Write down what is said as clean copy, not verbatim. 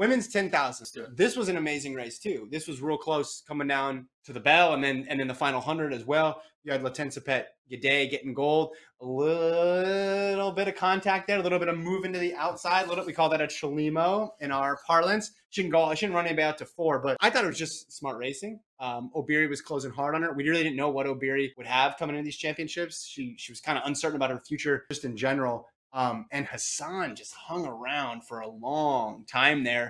Women's 10,000. This was an amazing race too. This was real close coming down to the bell, and then the final 100 as well. You had Letesenbet Gidey getting gold. A little bit of contact there, a little bit of moving to the outside. We call that a chalimo in our parlance. Shouldn't run anybody out to four, but I thought it was just smart racing. Obiri was closing hard on her. We really didn't know what Obiri would have coming into these championships. She was kind of uncertain about her future just in general. And Hassan just hung around for a long time there.